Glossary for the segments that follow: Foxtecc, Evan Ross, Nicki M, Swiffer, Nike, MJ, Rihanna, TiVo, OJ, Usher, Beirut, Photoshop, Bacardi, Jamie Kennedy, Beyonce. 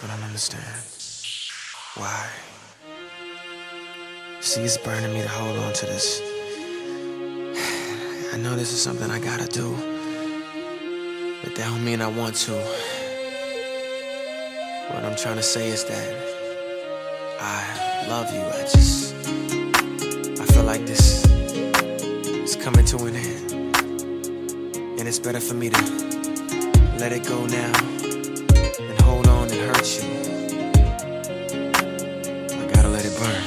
I don't understand why. See, it's burning me to hold on to this. I know this is something I gotta do, but that don't mean I want to. What I'm trying to say is that I love you. I feel like this is coming to an end, and it's better for me to let it go now and hold on and hurt you. I gotta let it burn.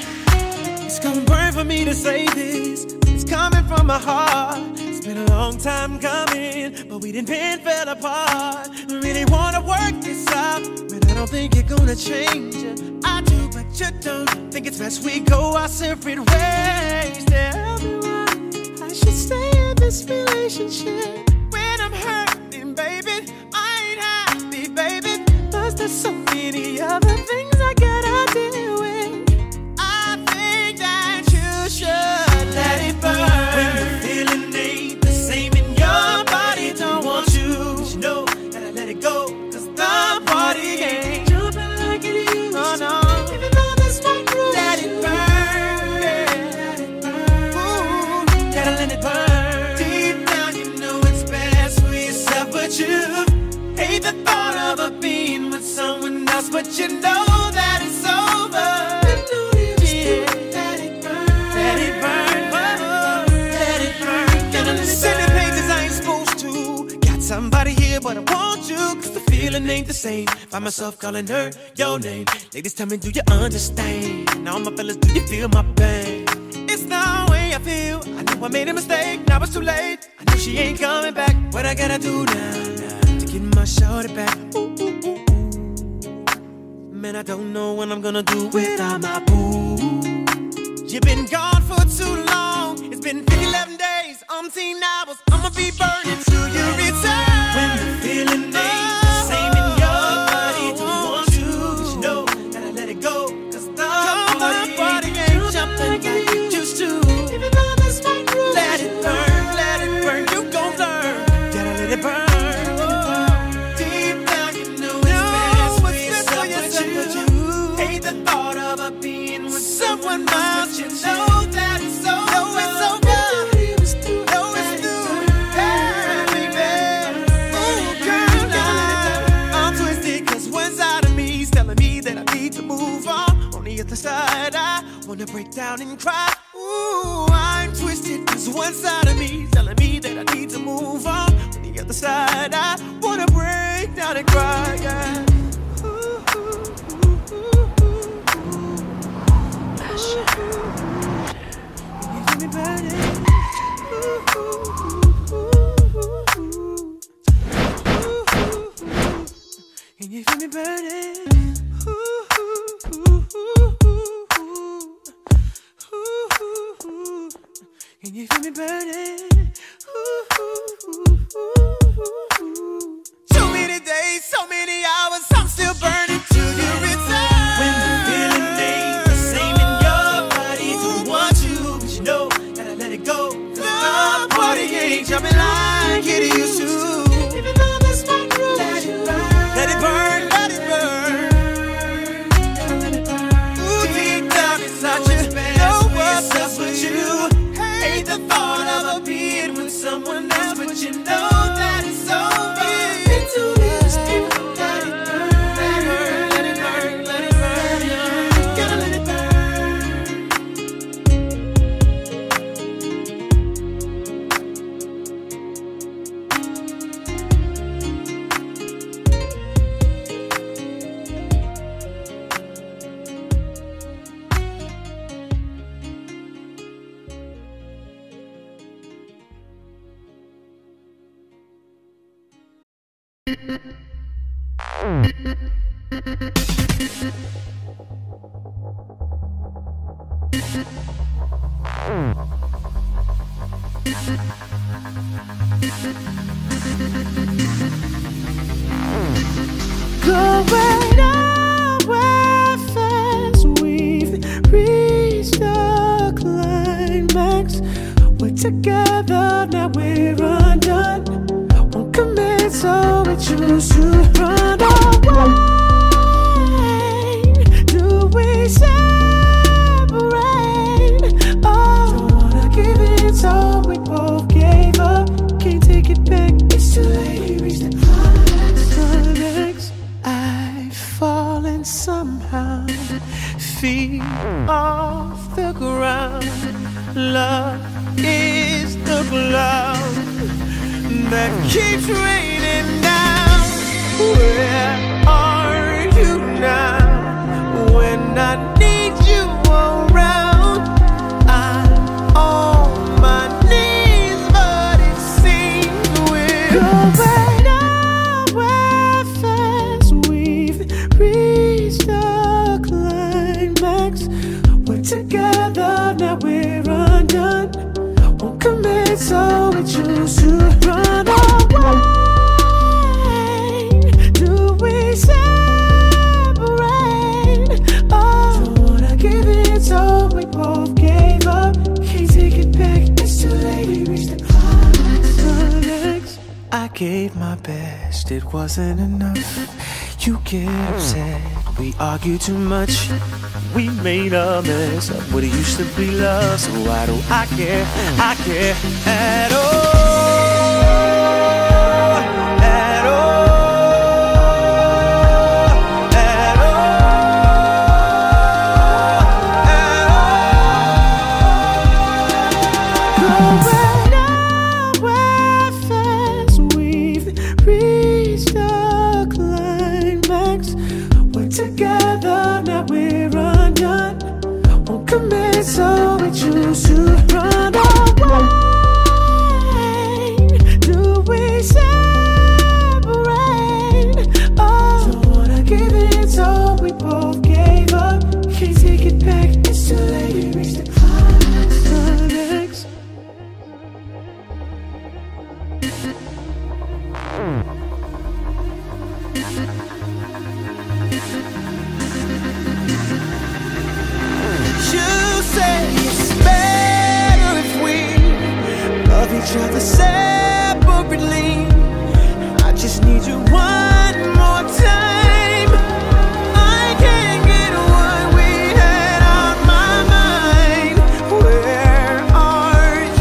It's gonna burn for me to say this. It's coming from my heart. It's been a long time coming, but we didn't fell apart. We really wanna work this out, but I don't think you're gonna change it. I do, but you don't. Think it's best we go our separate ways. Tell me why I should stay in this relationship. When I'm hurting, baby, I ain't happy, baby. Plus there's so many other things I gotta deal with. I think that you should let it burn. But you know that it's over. Let it burn. Let it burn. Let it burn. Down on the sending pages I ain't supposed to. Got somebody here, but I want you. Cause the feeling ain't the same. Find myself calling her your name. Ladies, tell me, do you understand? Now, my fellas, do you feel my pain? It's the way I feel. I know I made a mistake. Now it's too late. I know she ain't coming back. What I gotta do now to get my shorty back? Ooh, ooh, ooh. Man, I don't know what I'm gonna do without my boo. You've been gone for too long. It's been 11 days, umpteen hours. I'ma be burning till you return. When the feeling ain't the same in your body, don't want you. But you know that I let it go. Cause the party ain't jumping like it used to. Even though that's my rule. Let it burn, let it burn. You gon' learn. Gotta let it burn. Someone else, you know that it's over. No, it's over. No, it's through. Hey, baby. Oh, girl, now I'm twisted cause one's out of me is telling me that I need to move on. On the other side, I wanna break down and cry. Ooh, I'm twisted cause one side of me is telling me that I need to move on. On the other side, I wanna break down and cry, yeah. Can you feel me burning? Can you feel me burning? So many days, so many hours, I'm still burning till you return. When the feeling ain't the same in your body, don't want you, but you know that I let it go. The party ain't jumping like it used to. Let it burn, let it burn. Ooh, deep down inside you, know what's up with you. Hate the thought of being with someone else, but you know that it's over. Let it burn, let it burn, let it burn. Gotta let it burn. So we choose to run away. keeps raining down. Where are you now? When I need you around, I'm on my knees, but it seems we're going nowhere fast. We've reached the climax. We're together, now we're undone. Won't commit, so we choose to run away. I gave my best, it wasn't enough. You get upset, we argue too much. We made a mess of what it used to be love. So why do I care at all? At all, at all, at all, at all. Together, now we're undone. Won't commit, so we choose to run away. Do we separate? Oh, don't wanna give in, so we both gave up. Can't take it back, it's too late. We reached the climax. Each other separately. I just need you one more time. I can't get what we had on my mind. Where are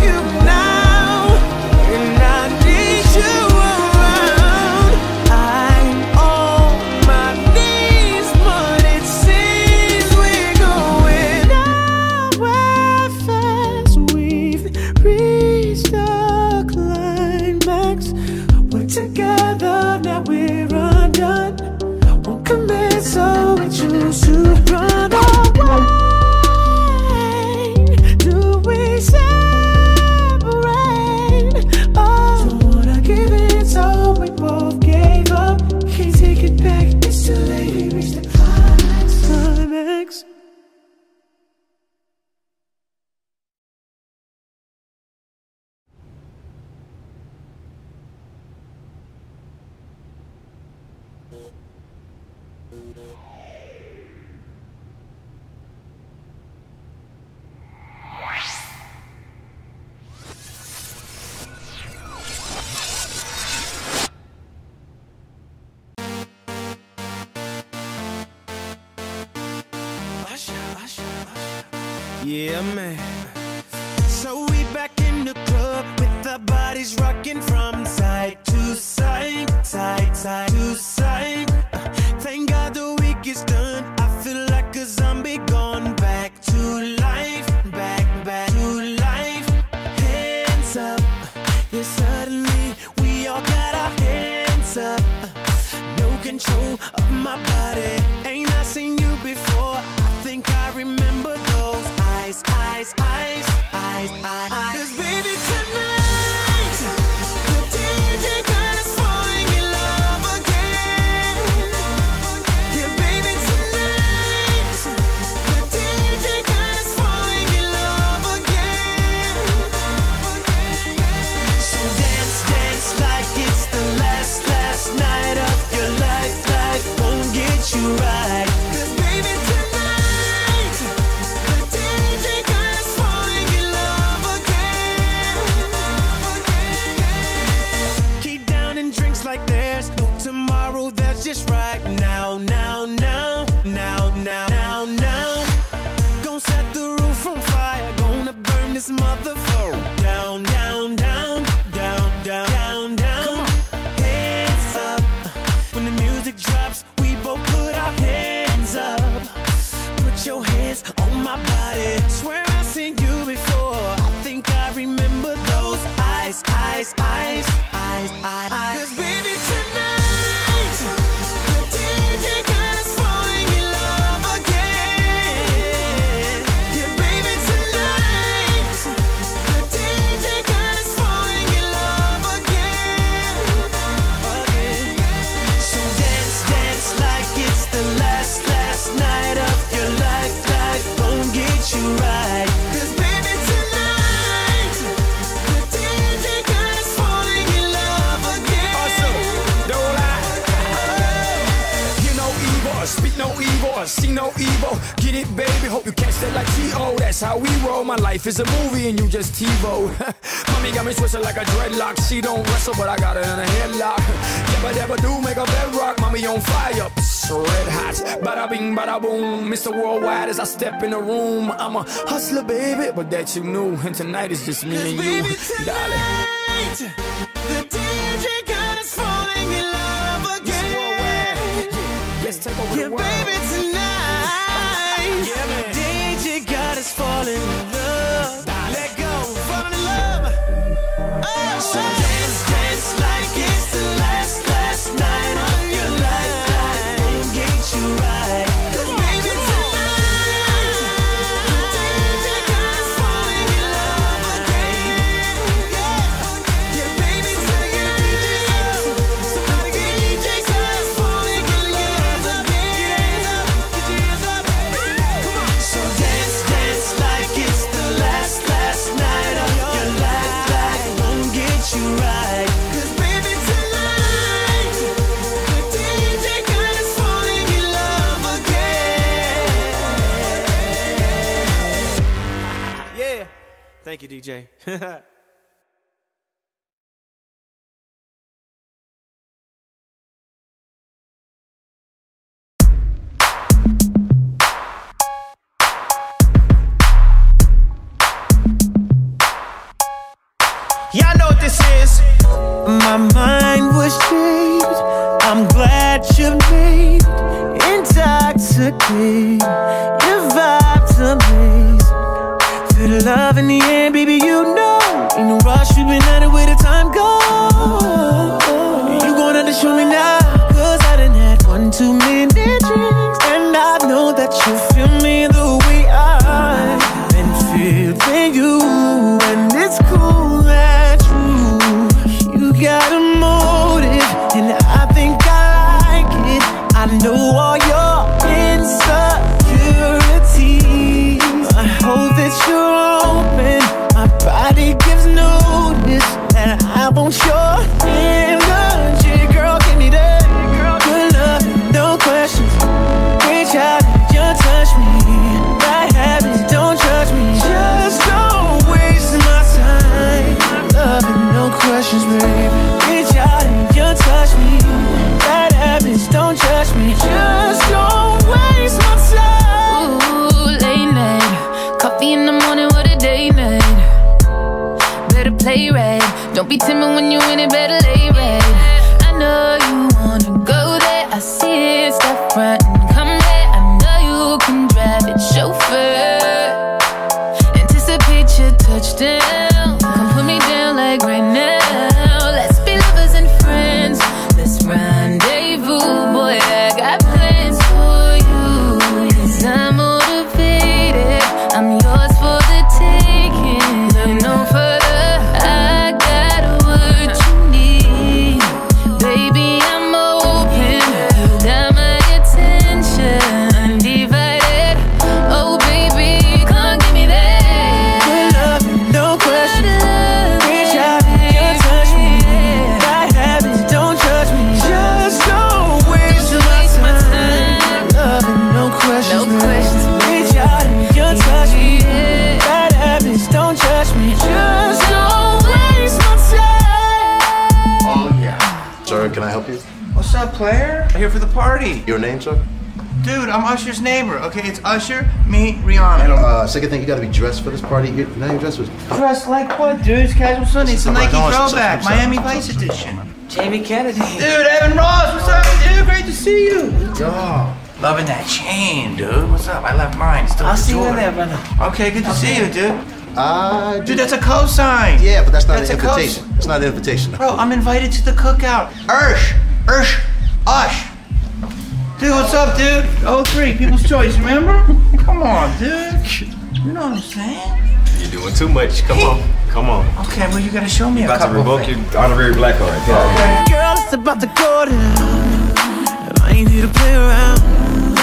you now? And I need you around. I'm on my knees, but it seems we're going nowhere fast. We've reached the climax. We're together, now we're undone. Won't commit, so we choose to run away. Do we separate? Oh, don't wanna give in, so we both gave up. Can't take it back, it's too late. We reached the climax. Yeah, man. So we back in the club with the bodies rocking from side to side, side, side to side. Thank God the week is done. I feel like a zombie gone back to life, back to life. Hands up, yeah, suddenly we all got our hands up. No control of my body. Ain't I seen you before? I think I remember those eyes, eyes, eyes, eyes, eyes, eyes. 'Cause baby, tonight the DJ got us falling in love again. Yeah, baby, tonight the DJ got us falling in love again. So dance, dance like it's the last night of your life. Life won't get you right. Just right now, now. Gonna set the roof on fire, gonna burn this motherfucker down, down. Come on. Hands up, when the music drops, we both put our hands up. Put your hands on my body. Swear I seen you before. I think I remember those eyes, eyes, eyes, eyes. See no evil, get it baby, hope you catch that like T.O. That's how we roll, my life is a movie and you just TiVo. Mommy got me twisted like a dreadlock, she don't wrestle but I got her in a headlock. Never, never do make a bedrock, mommy on fire, psst, red hot, bada bing, bada boom. Mr. Worldwide as I step in the room, I'm a hustler baby, but that you knew, and tonight is just me and you, baby, darling. The DJ got us falling in love again. Let's take over the world. Baby, thank you, DJ. Y'all know what this is. My mind was changed. I'm glad you made intoxicated. Your vibe's amazing. The love in the end, baby, you know. In the rush, we've been at it where the time goes. You gon' have to show me now, cause I done had one too many drinks. And I know that you feel me the way I've been feeling you. And it's cool that you got a motive, and I think I like it. I know all your insecurities. I hope that you're won't show energy, girl, give me that good love, no questions. Reach out, you touch me. That happens, don't judge me. Just don't waste my time. Love and no questions, baby. Reach out, you touch me. That happens, don't judge me. Just don't waste my time. Ooh, late night, coffee in the morning, what a day made. Better play right. Don't be timid when you're in it, better lay red. I know you wanna go there, I see it's that front and come there. I know you can drive it, chauffeur. Anticipate your touchdown, come put me down like right now. Let's be lovers and friends, let's rendezvous. Boy, I got plans for you, cause I'm motivated, I'm yours for the taking. Look no further, player? I'm here for the party. Your name, sir? Dude, I'm Usher's neighbor. Okay, it's Usher, me, Rihanna. Second thing, you gotta be dressed for this party. Now your dress was... Dressed like what, dude? It's casual Sunday. It's a Nike throwback. Miami Vice edition. Jamie Kennedy. Dude, Evan Ross, what's up, dude? Great to see you. Dog. Loving that chain, dude. What's up? I left mine. I'll see you in there, brother. Okay, good to see you, dude. Dude, that's a cosign. Yeah, but that's not an invitation. It's not an invitation. Bro, I'm invited to the cookout. Ush. Dude, what's up, dude? 03, People's Choice, remember? Come on, dude. You know what I'm saying? You're doing too much. Come on. Okay, well, you gotta show me a couple. About to revoke your honorary black card. Okay. Girl, it's about to go down. I ain't here to play around.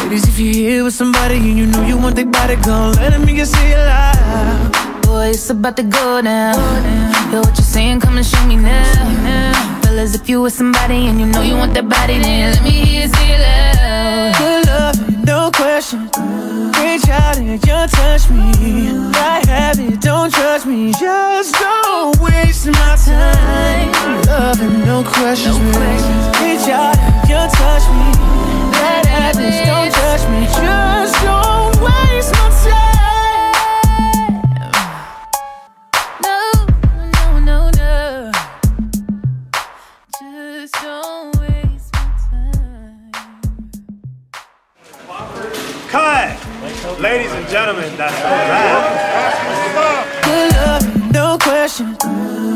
Ladies, if you're here with somebody and you know you want their body gone, let them make you say it loud. Boy, it's about to go down. Yo, what you saying? Come and show me now. Fellas, if you with somebody and you know you want that body, then let me hear you say it loud. Good love, no question. Reach out and just touch me. Bad habit, don't judge me. Just don't waste my time. Love and no questions. Reach out and just touch me. Bad habits, don't judge me. Just don't waste my time. No. Just don't waste my time. Cut! Ladies and gentlemen, that's a wrap. Good love, no question.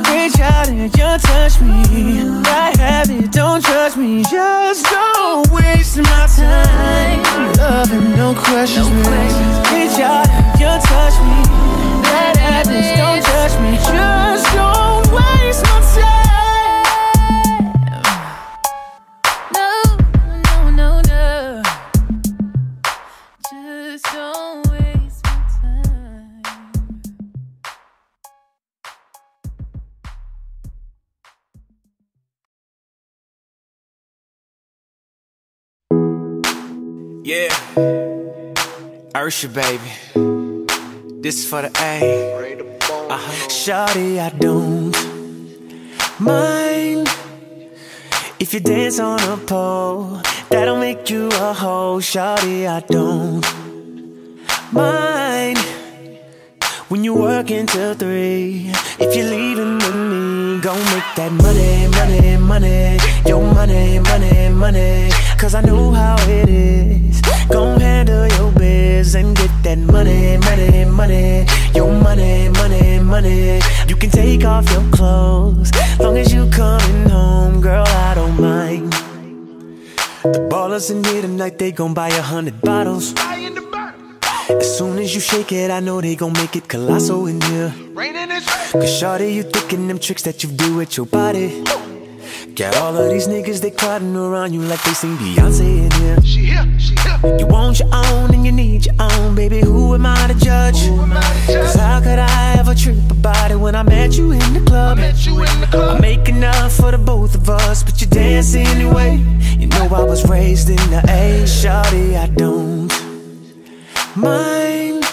Reach out and just touch me. Bad habit, don't judge me. Just don't waste my time. Love and no questions. Reach out and just touch me. Bad habits, don't judge me. Just don't waste my time. Yeah, Usher, baby, this is for the A. Shawty, I don't mind if you dance on a pole. That'll make you a hoe. Shawty, I don't mind when you work until 3. If you're leaving with me, go make that money. Your money. Cause I know how it is. Gon' handle your biz and get that money. Your money. You can take off your clothes, long as you coming home, girl, I don't mind. The ballers in here tonight, they gon' buy 100 bottles. As soon as you shake it, I know they gon' make it colossal in here. Cause shawty, you thinking them tricks that you do with your body. Got all of these niggas, they crowding around you like they sing Beyonce in here. She here. You want your own and you need your own, baby, who am I to judge? Cause how could I ever trip about it when I met you in the club? I make enough for the both of us, but you dance anyway. You know I was raised in the A. Shawty, I don't mind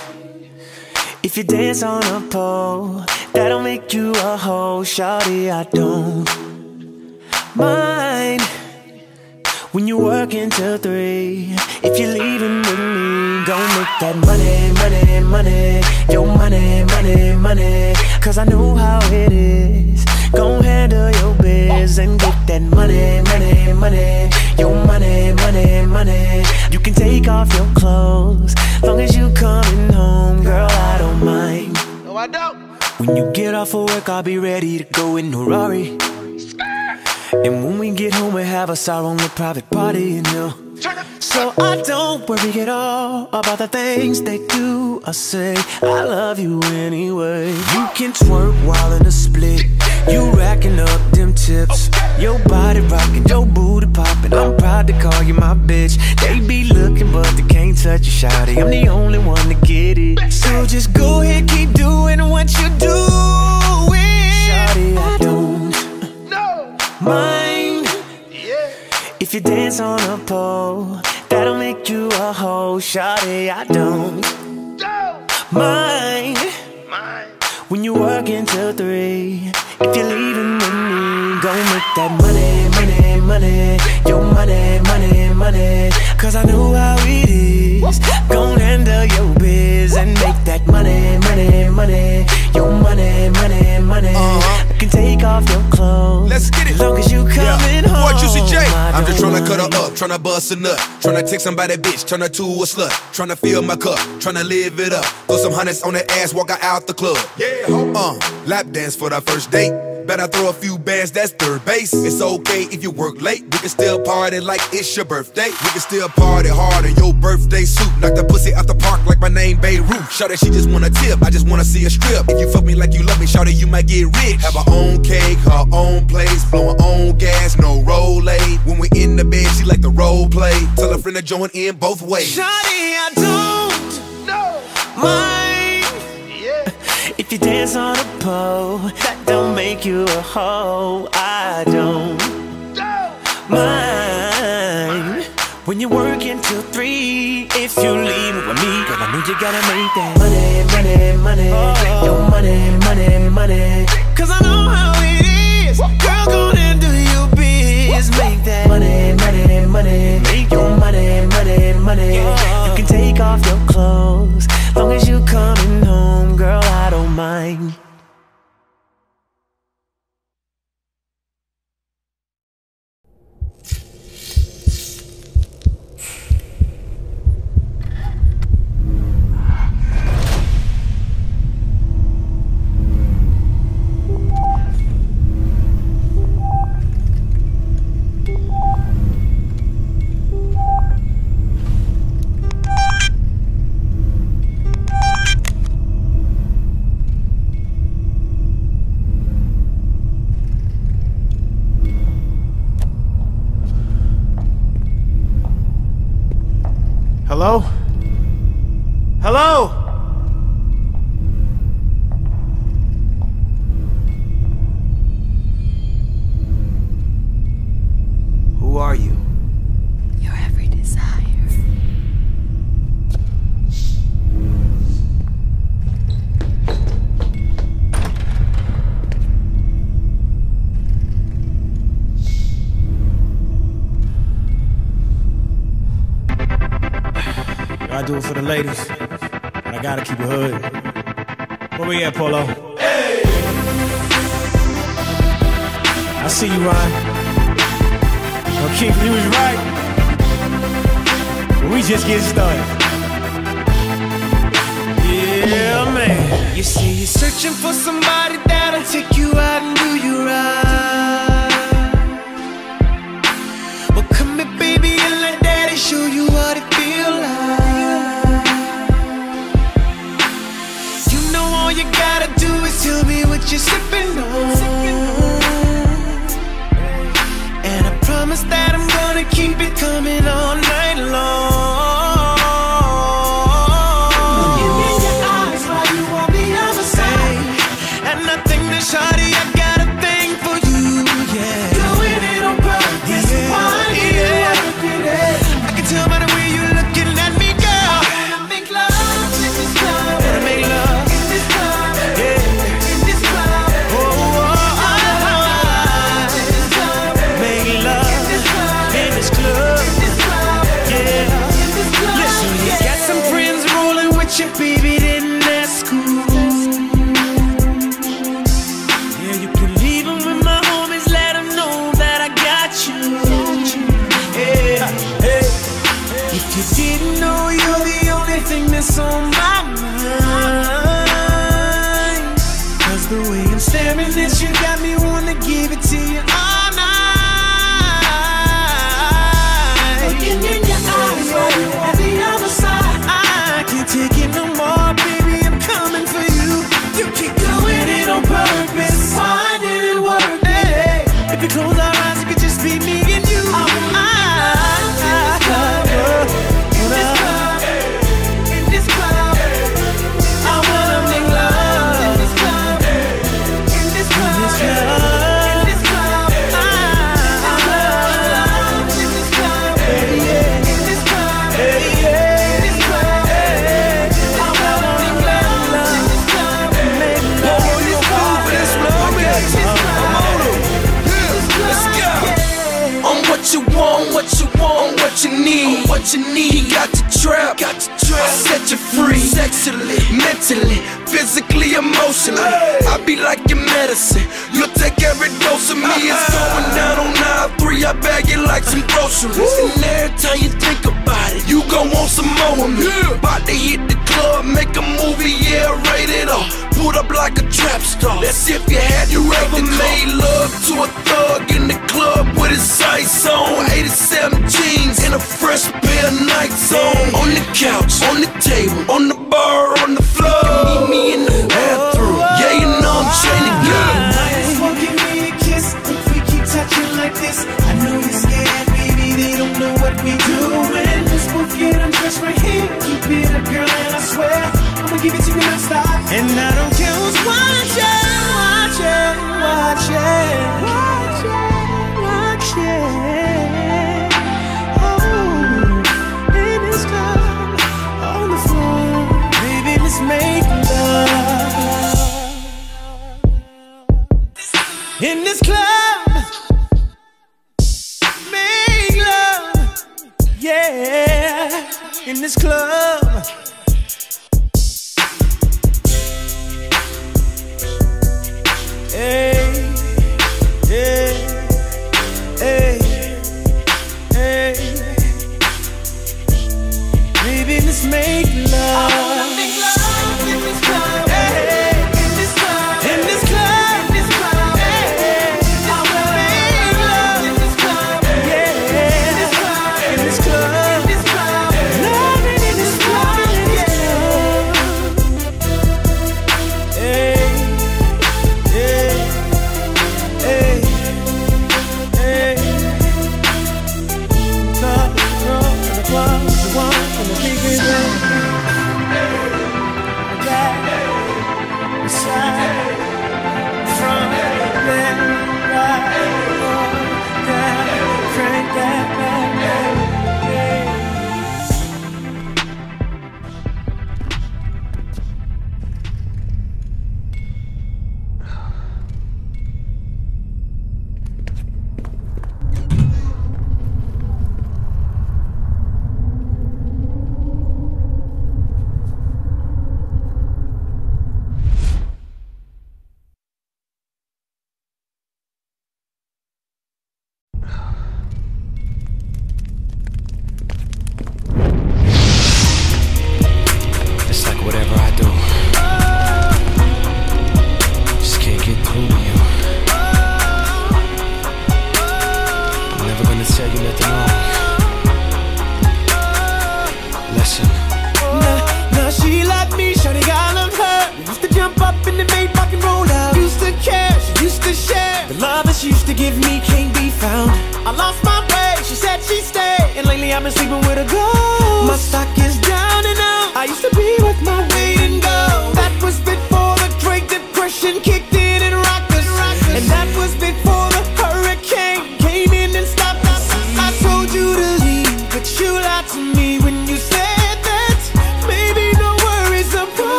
if you dance on a pole. That'll make you a hoe. Shawty, I don't mind when you work until 3. If you're leaving with me, go make that money. Your money. Cause I know how it is. Go handle your biz and get that money. Your money. You can take off your clothes, long as you coming home, girl, I don't mind. No, I don't. When you get off of work, I'll be ready to go in a Rari. And when we get home, we have us our own private party, you know. So I don't worry at all about the things they do. I say, I love you anyway. You can twerk while in a split. You racking up them tips. Your body rocking, your booty popping. I'm proud to call you my bitch. They be looking, but they can't touch you, shawty. I'm the only one to get it. So just go ahead, keep doing what you doing. Shawty, I don't mind if you dance on a pole. That'll make you a hoe. Shawty, I don't mind when you work until 3. If you're leaving with me, go make that money. Your money. Cause I know how it is. Gon' handle your biz and make that money. Your money. I can take off your clothes. Let's get it. Long as you coming home. What you see, Jay? I'm just trying to cut her up. tryna bust a nut, tryna take somebody bitch, turn her to a slut, tryna fill my cup, tryna live it up, throw some hundreds on the ass, walk her out the club. Yeah, lap dance for the first date. Better throw a few bands, that's third base. It's okay if you work late. We can still party like it's your birthday. We can still party hard in your birthday suit. Knock the pussy out the park like my name Beirut. Shout that she just wanna tip, I just wanna see a strip. If you fuck me like you love me, shout that you might get rich. Have her own cake, her own place, blowing own gas, no Rolade. When we in the bed, she like the role play. Tell her friend to join in both ways. Shawty, I don't mind. If you dance on a pole, that don't make you a hoe. I don't mind when you're working till 3. If you leave with me, girl, I know you gotta make that money, money, money. Oh. Your money, money, money. 'Cause I know how it is. Girl, go and do your biz. Make that money, money, money. Make your money, money, money. You can take off your clothes, long as you coming home, girl. I don't mind. Hello? Hello? Who are you? Your every desire. I do it for the ladies, but I gotta keep it hood. Where we at, Polo? Hey! I see you, Ryan. Well, Keith, you was right. We just get started. Yeah, man. You see, you're searching for somebody that'll take you out and do you right. Well, come here, baby, and let daddy show you what it feel like. All you gotta do is tell me what you're sipping on, and I promise that I'm gonna keep it coming all night long. You need your eyes while you on the other side, and I think that shawty, I got a thing for you, yeah. Doing it on purpose, yeah. Why do you wanna be there? I can tell by the way you're looking at me, girl. I wanna make love in this club. Wanna make love. On my mind, 'cause the way I'm staring at you got me wanna give it to you all night. Looking in your eyes while you on the other side, I can't take it no more, baby, I'm coming for you. You keep doing it on purpose, why did it work? Hey, if you close our eyes, it could just be me and you. Yeah. what you need. He got the trap, I set you free, sexually, mentally, physically, emotionally. I be like your medicine, you'll take every dose of me. It's going down on I3, I bag it like some groceries. And every time you think about it, you gon' want some more of me. About to hit the club, make a movie, yeah, rated R. Put up like a trap star, that's if you had your ever made love to a thug in the club with his sights on. 87 jeans and a fresh pair of Nikes on the couch, on the table, on the bar, on the floor. You meet me in the bathroom, yeah, you know I'm training good. Might as well give me a kiss if we keep touching like this. I know you're scared, baby, they don't know what we doing. Let's both get undressed right here, keep it up, girl, and I swear I'ma give it to you nonstop. And I don't care who's watching, watching, watching, watching, watching. Oh, in this club, on the floor, baby, let's make love. In this club, make love, yeah. In this club. Hey, yeah, hey, hey. Baby, let's make love. I wanna make love in this club. Hey, in this club. In this club. In this club. Hey, I wanna make love in this club. Yeah, in this club. In this club. In this club. Love in this club. In this club. Hey.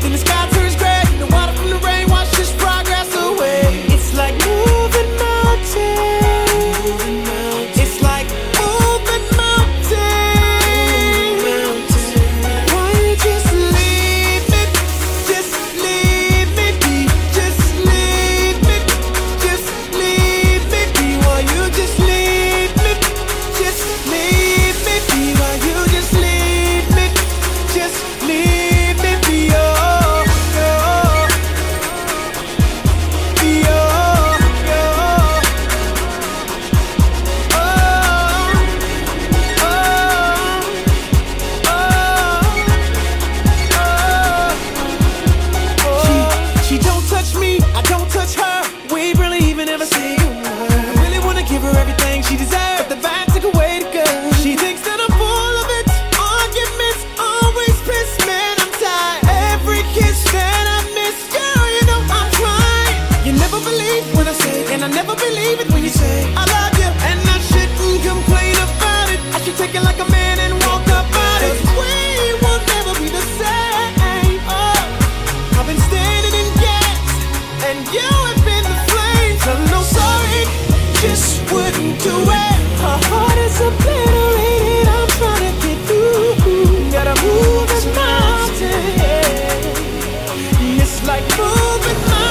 Then the sky turns gray and the water from the rain washes progress away. It's like never believe it when you say I love you, and I shouldn't complain about it. I should take it like a man and walk up out it. We will never be the same. Oh, I've been standing in gas, and you have been the flames. I'm no sorry, just wouldn't do it. Her heart is obliterated. I'm trying to get through. Gotta move this mountain. It's like moving mountains.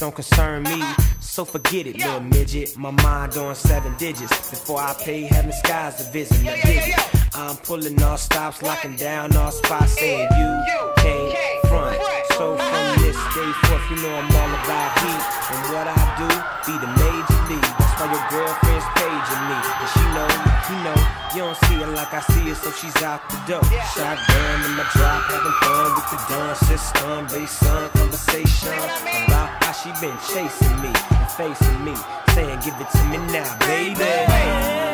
Don't concern me, so forget it, little midget. My mind on 7 digits before I pay heaven skies to visit. I'm pulling all stops, locking down all spots, saying you can't front. So from this Stay forth, you know I'm all about heat. And what I do, be the major league. That's why your girlfriend's paging me. And she know, you know, you don't see it like I see it, so she's out the door. Shotgun in my drop, having fun with the done system. Based on conversation about how she been chasing me and facing me, saying give it to me now, baby.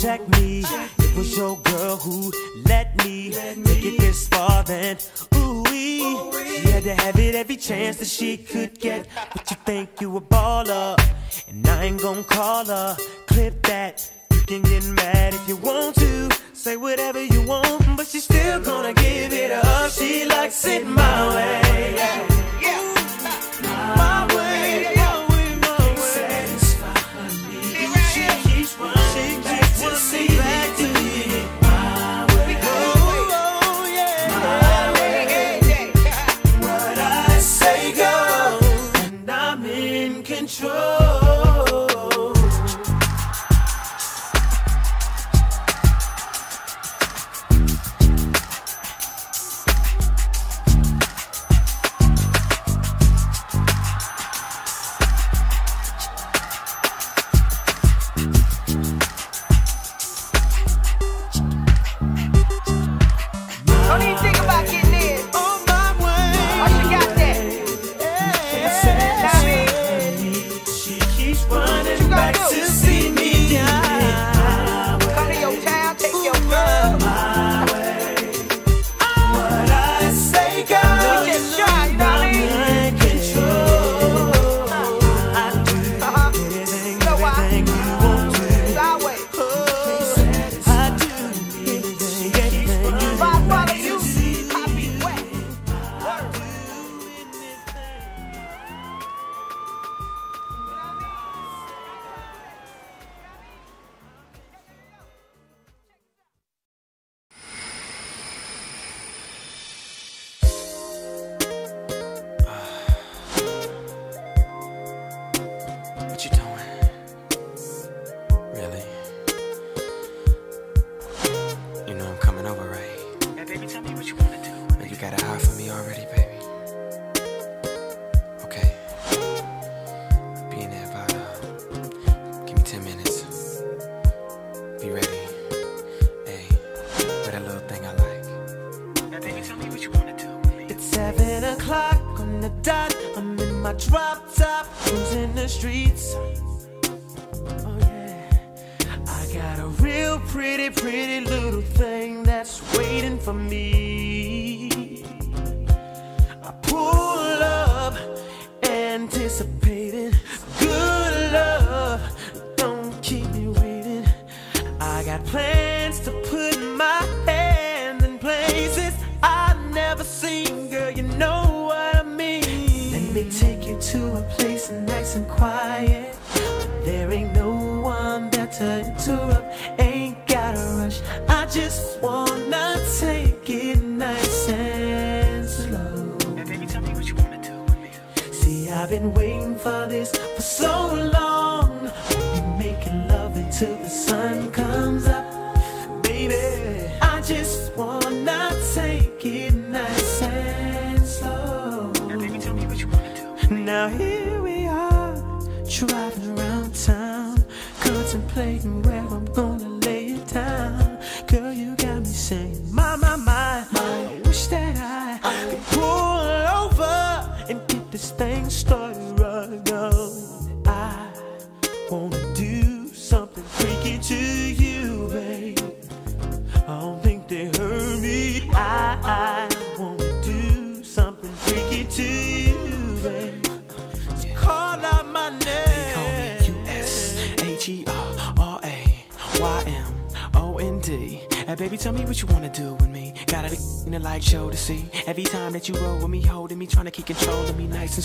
Check me, it was your girl who let me make it this far, then ooh-wee. She had to have it every chance that she could get. But you think you a baller, and I ain't gonna call her. Clip that, you can get mad if you want to. Say whatever you want, but she's still gonna give it up. She likes it my way, my way.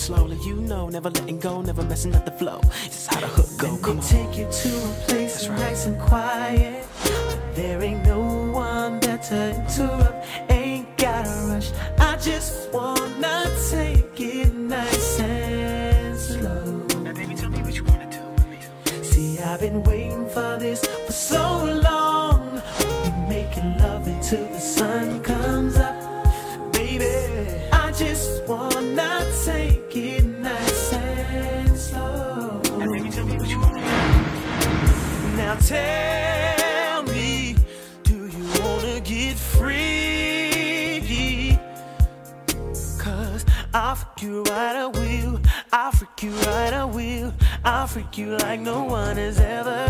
Slowly, you know, never letting go, never messing up the flow. It's how the hook go. Let come me on. Take you to a place that's nice right. And quiet. There ain't no one that waiting for this for so long. We're making love until the sun comes up. Baby, I just wanna take it nice and slow. Now baby, tell me what you wanna do. Now tell me, do you wanna get free? Cause I'll freak you right, I will. I'll freak you right, I will. I'll freak you like no one has ever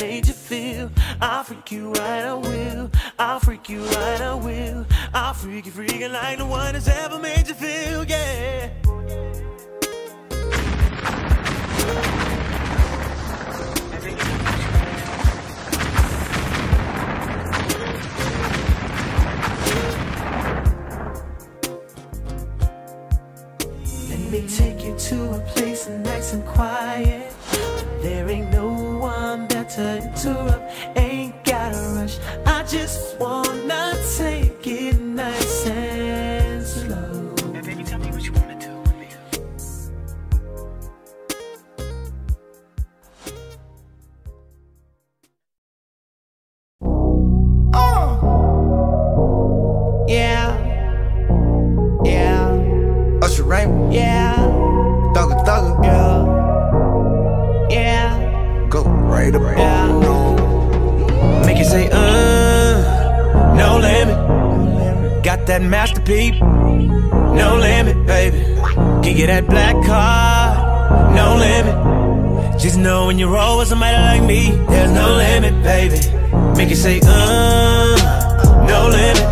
made you feel. I'll freak you right, I will. I'll freak you right, I will. I'll freak you freaking like no one has ever made you feel, yeah. Let me take you to a place and nice and quiet. There ain't no one better to interrupt. Ain't gotta rush. I just wanna take it nice and slow. Now baby, tell me what you wanna do with me. Oh! Yeah. Yeah. Usher, right? Yeah. Thugger, thugger. Yeah. Yeah. Go right up. Yeah. No. Make it say, no limit. Got that masterpiece. No limit, baby. Give you that black card. No limit. Just know when you roll with somebody like me, there's no limit, baby. Make it say, no limit.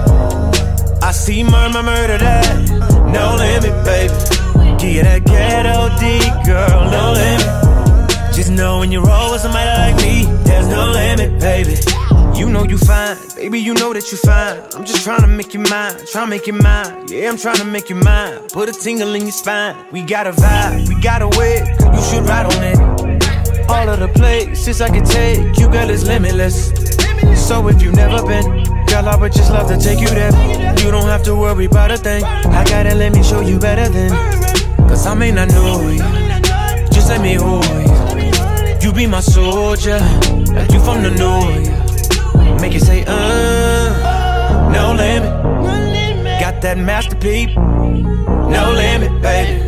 I see murder that. No limit, baby. Give you that ghetto D, girl, no limit. Just know when you roll with somebody like me, there's no limit, baby. You know you fine, baby, you know that you fine. I'm just trying to make you mine, trying to make you mine. Yeah, I'm trying to make you mine. Put a tingle in your spine. We got a vibe, we got a wig, you should ride on it. All of the places I can take you, girl, is limitless. So if you've never been, girl, I would just love to take you there. You don't have to worry about a thing. I gotta let me show you better than. Cause I may not know you, just let me hold you. You be my soldier, like you from the north. Make it say, no limit. Got that masterpiece, no limit, baby.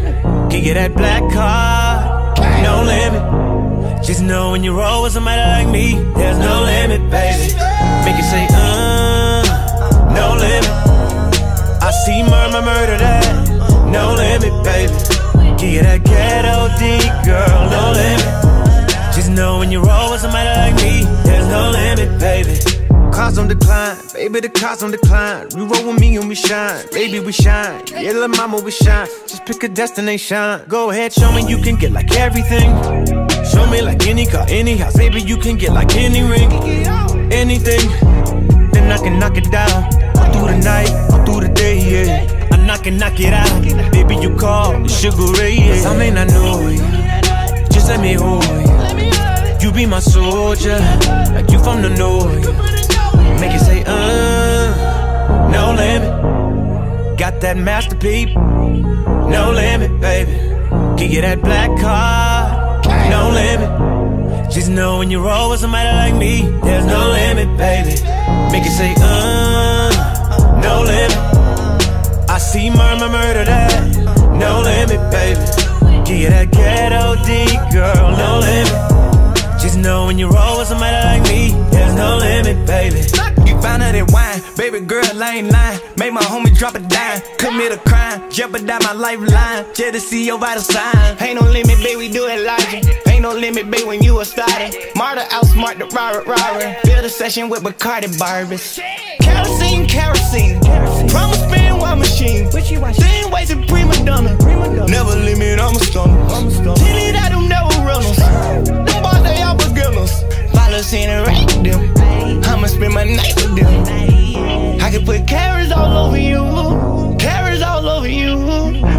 Can get that black card, no limit. Just know when you roll with somebody like me, there's no limit, baby. Make it say, no limit. I see murder that. No limit, baby. Give you that ghetto D, girl, no limit. Just know when you roll with somebody like me, there's no limit, baby. Cars on decline, baby, the cars on decline. We roll with me and we shine, baby, we shine. Yeah, little mama, we shine. Just pick a destination. Go ahead, show me you can get like everything. Show me like any car, any house. Baby, you can get like any ring, anything. Then I can knock it down, all through the night, all through the day, yeah. I can knock it out, baby, you call me Sugar Ray. Cause I may not know you, just let me hold you. You be my soldier, like you from the north. Make it say, no limit. Got that masterpiece, no limit, baby. Can get that black card, no limit. Just know when you roll with somebody like me, there's no limit, baby. Make it say, no limit. I see murder that, no limit, baby. Give you that ghetto D, girl, no limit. Just know when you roll with somebody like me, there's no limit, baby. You found out that wine, baby girl, I ain't lying. Made my homie drop a dime, commit a crime, jeopardize my lifeline, just to see your vital sign. Ain't no limit, baby, we do it like. Ain't no limit, babe, when you a starter. Marta outsmart the robber. Build a session with Bacardi Barbers. Kerosene, kerosene. Promise spin white machine. Thin waist and prima donna. Never limit, I'm a stunner. Tilly that them never runners. Them boys, they all beginners. Follow scene and rap with them. I'ma spend my night with them. I can put carrots all over you. Carrots all over you.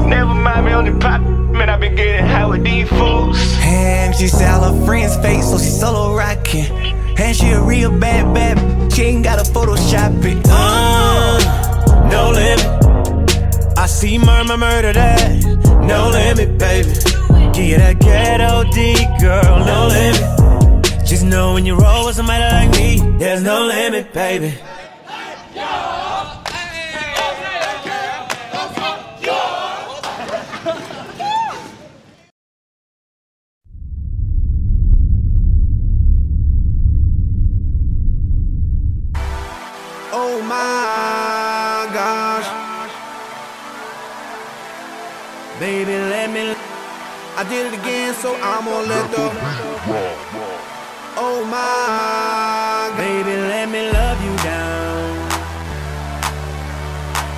Never mind me on the pop. Man, I been getting high with these fools. And she saw her friend's face, so she solo rockin'. And she a real bad, she ain't gotta Photoshop it. No limit. I see murder that. No limit, baby. Give you that ghetto D, girl, no limit. Just know when you roll with somebody like me, there's no limit, baby. Oh my gosh, baby, let me. I did it again, so I'm gonna let the. Oh my, baby, let me love you down.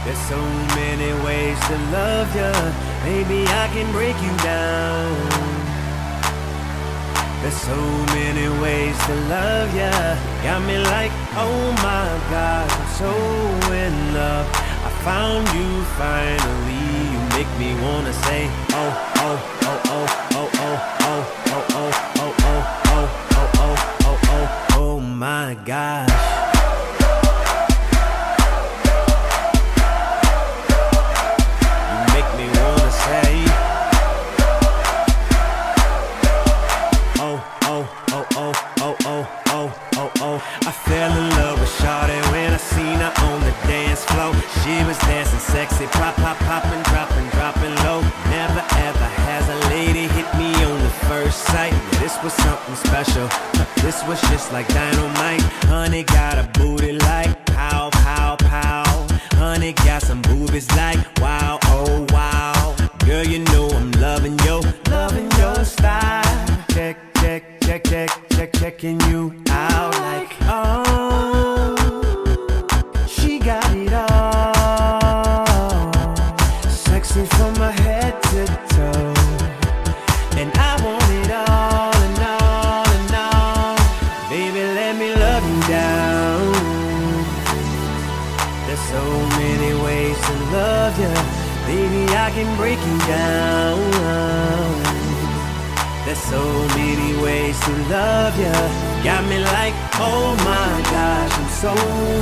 There's so many ways to love you, maybe I can break you down. There's so many ways to love you, got me like, oh my God, I'm so in love. I found you finally, you make me wanna say, oh, oh, oh, oh, oh, oh, oh, oh, oh, oh, oh, oh, oh, oh, oh, oh, oh my gosh. She was dancing sexy, pop, pop, poppin', droppin', droppin' low. Never ever has a lady hit me on the first sight. This was something special, this was just like dynamite. Honey got a booty like pow, pow, pow. Honey got some boobies like wow, oh wow. Girl, you know I'm loving your style. Check, check, check, check, check, checking you out like oh. She got it all. From my head to toe, and I want it all and all and all. Baby, let me love you down. There's so many ways to love you, baby, I can break you down. There's so many ways to love you, got me like, oh my gosh, I'm so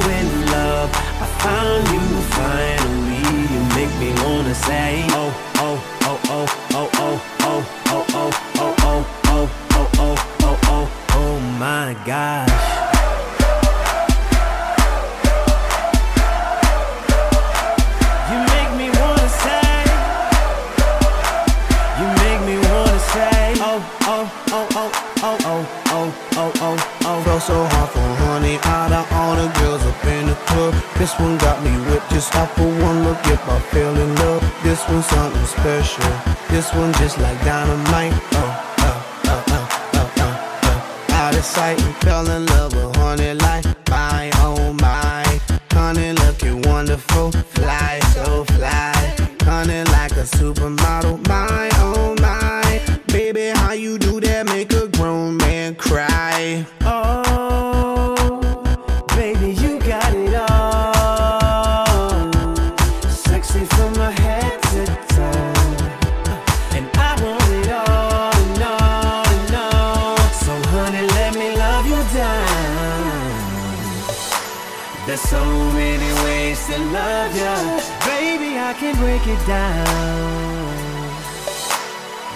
in love. I found you finally. You make me wanna say, oh, oh, oh, oh, oh, oh, oh, oh, oh, oh, oh, oh, oh, oh, oh, oh, oh, my gosh. You make me wanna say, you make me wanna say, oh, oh, oh, oh, oh, oh, oh, oh, oh, oh. Felt so hard for honey out of all the girls up in the club. This one got me whipped just off for one look. If I fell in love, this one's something special. This one just like dynamite. Out of sight, fell in love with honey like my oh my. Honey looking wonderful, fly so fly. Honey like a supermodel, my oh my. Baby, how you do that? Make a grown man cry. So many ways to love ya, baby, I can break it down.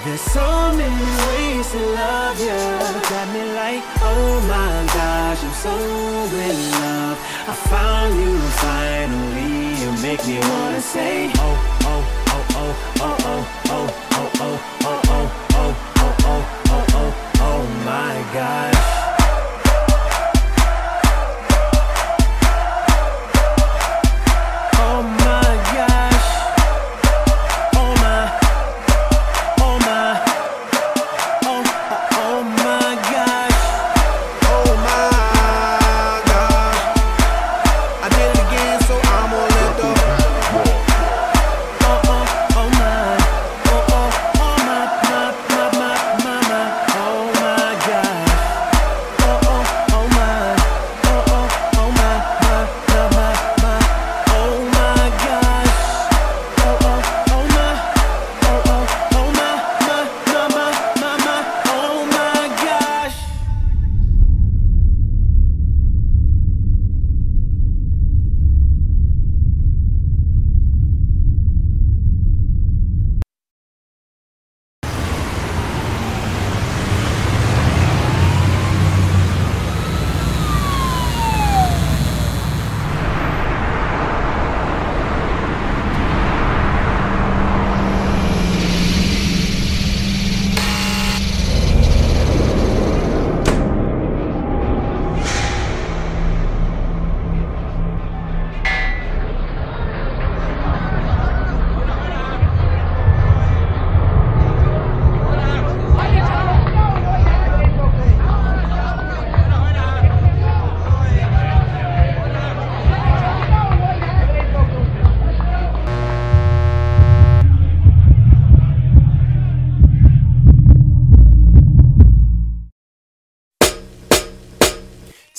There's so many ways to love ya, got me like, oh my gosh, I'm so in love. I found you finally, you make me wanna say, oh, oh, oh, oh, oh, oh, oh, oh, oh, oh, oh, oh, oh, oh, oh, oh, oh my gosh.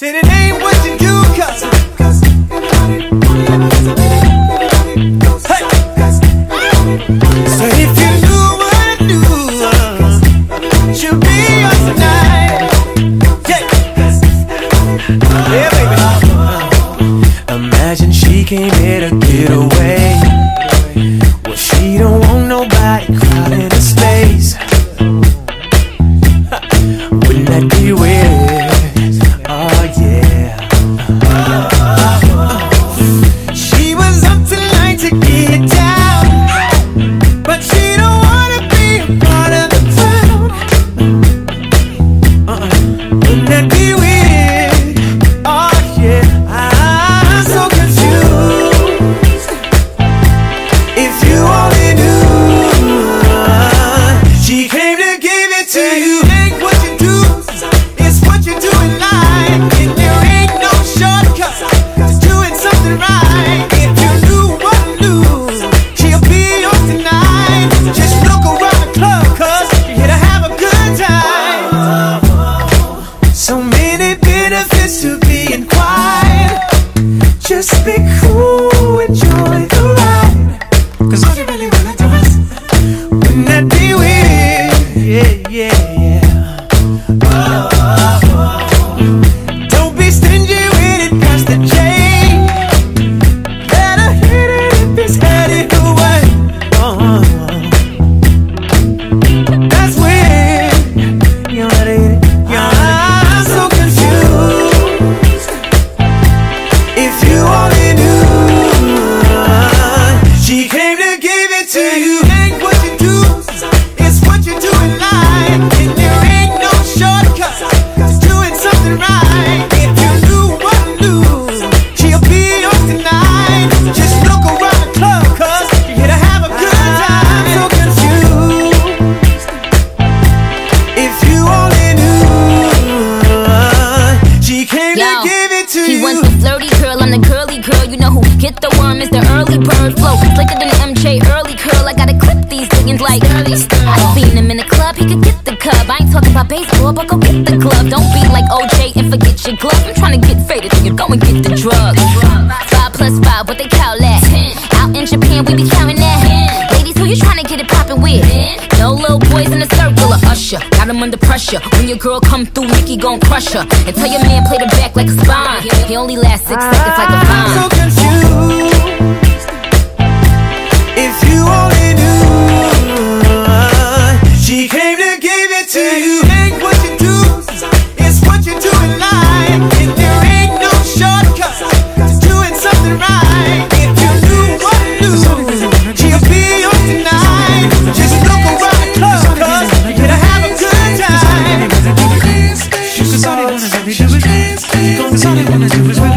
Said it ain't what you do, cause hey. So if you knew what I knew, you'd be on tonight. Yeah, yeah baby. Imagine she came here to get away. Well, she don't want nobody crowding her space. Wouldn't that be weird? Just be cool, enjoy the ride. Cause all you really wanna do is, wouldn't that be weird? Yeah, yeah, yeah. Oh, oh, oh. Don't be stingy with it, pass the chain. Better hit it if it's headed away. Oh, oh. That's weird. You don't let it, you don't let it. I'm so confused. If you only knew, she came to give it to you. Ain't what you do, it's what you do in life. And there ain't no shortcut to doing something right. If you knew what to lose, she'll be yours tonight. Just look around the club, cause you're here to have a good time. I'm so confused. If you only knew, she came to give it to you. He wants the flirty girl, I'm the girly girl. You know who get the worm is the early bird. Flow slicker than MJ, early curl. I gotta clip these things like early stir. I seen him in the club, he could get the cup. I ain't talking about baseball, but go get the glove. Don't be like OJ and forget your glove. I'm trying to get faded, so you go and get the drug. 5 plus 5, what they call that? 10. Out in Japan, we be counting that. 10. Ladies, who you trying to get it poppin' with? 10. No little boys in the circle of Usher. Got him under pressure. When your girl come through, Nikki gon' crush her. And tell your man play the back like a spine. He only lasts 6 seconds like a vine. I'm so confused. If you only knew, she came to give it to you. Ain't what you do, it's what you do in life. And there ain't no shortcut to doing something right. If you knew what to do, she'll be yours tonight. Just look around the club, cause you're gonna have a good time. Cause all they wanna do is dance. Cause all they wanna do is dance. Cause all they wanna do is dance.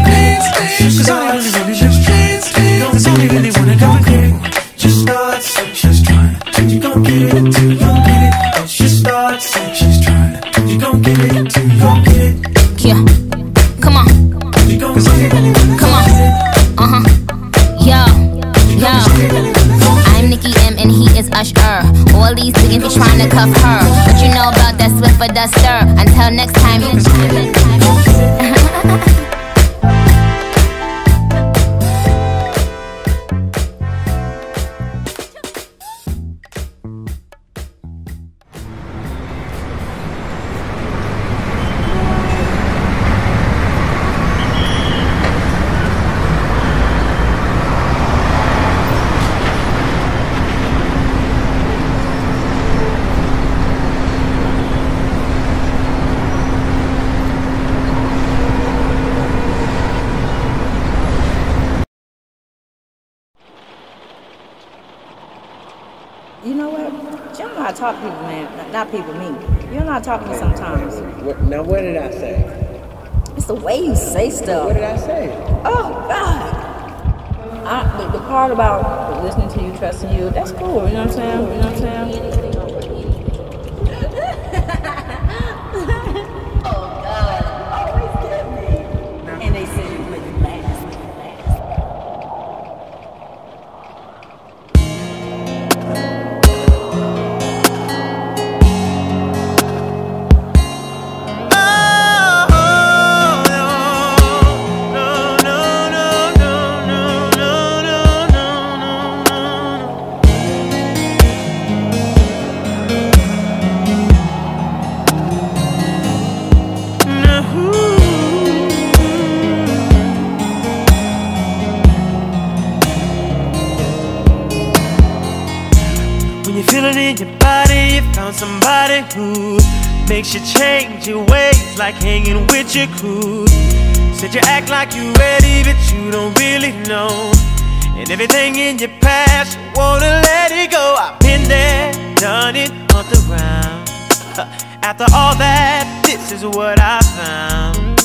Cause all they really wanna go and get it. Just start, so she's trying. Did you gon' get it? Did you gon' get it? She starts, so she's trying. Did you gon' get it? Did you gon' get it? Yeah, come on. Did you gon' get it? Come on. Uh huh. Yo, yo. I'm Nicki M and he is Usher. All these niggas be trying to cuff her. What you know about that Swiffer duster? Until next time. You know what? Y'all know how to talk to people, man. Not people, me. You know how to talk to me sometimes. Now, what did I say? It's the way you say stuff. What did I say? Oh, God. The part about listening to you, trusting you, that's cool. You know what I'm saying? You know what I'm saying? Oh, God. Always get me. And they said you were the last. somebody who makes you change your ways, like hanging with your crew. Said you act like you ready, but you don't really know. And everything in your past, you wanna let it go. I've been there, done it, on the ground. After all that, this is what I found.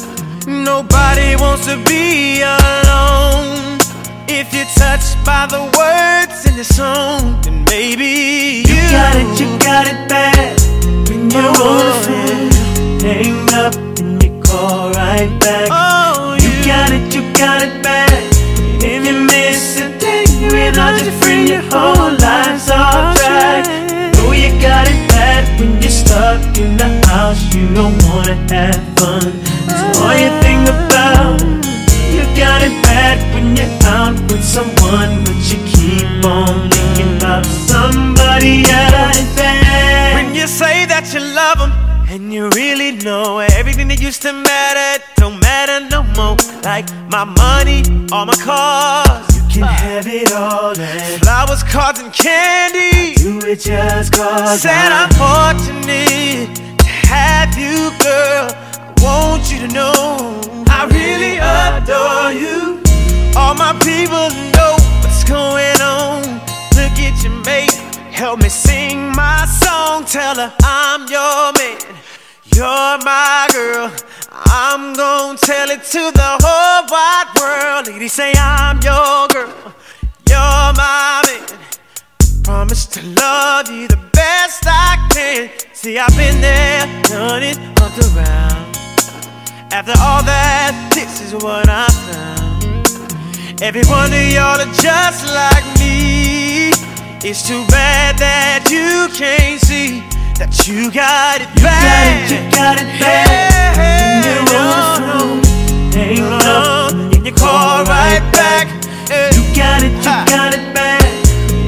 Nobody wants to be alone. If you're touched by the words in the song, then maybe you got it bad. When you're on hang up and you call right back. Oh, you got it bad. If you miss a thing, you're without your friend, your whole life's off track. Oh, you got it bad when you're stuck in the house, you don't wanna have fun. That's all you think about. You got it bad when you're out with someone, but you keep on thinking about somebody else. When you say that you love them, and you really know everything that used to matter don't matter no more. Like my money, all my cars, you can have it all. And flowers, cards, and candy, do it just cause. Said I'm fortunate to have you, girl. I want you to know I really adore you. All my people know what's going on. Look at your mate, help me sing my song. Tell her I'm your man, you're my girl. I'm gon' tell it to the whole wide world. Lady, say I'm your girl, you're my man. Promise to love you the best I can. See, I've been there, done it, up the round. After all that, this is what I found. Every one of y'all are just like me. It's too bad that you can't see that you got it bad. You got it bad. You're on the phone, hang up, and you call right back. You got it bad.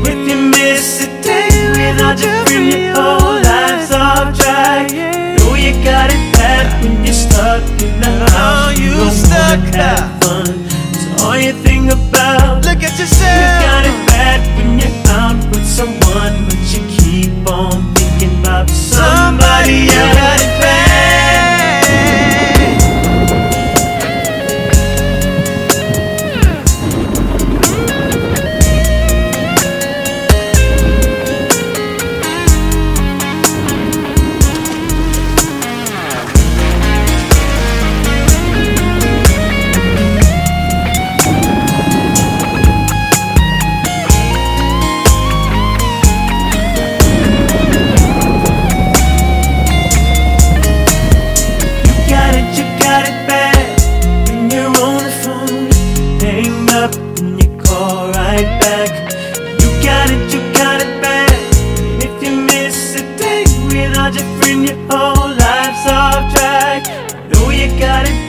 When you miss a day without you, bring your whole life's off track. No, you got it bad when you're stuck in the house. You don't wanna have fun. It's all you think about. Look at yourself. You got it bad when you're out with someone, but you keep on thinking about somebody else. You got it bad. Your whole life's off track. I know you got it.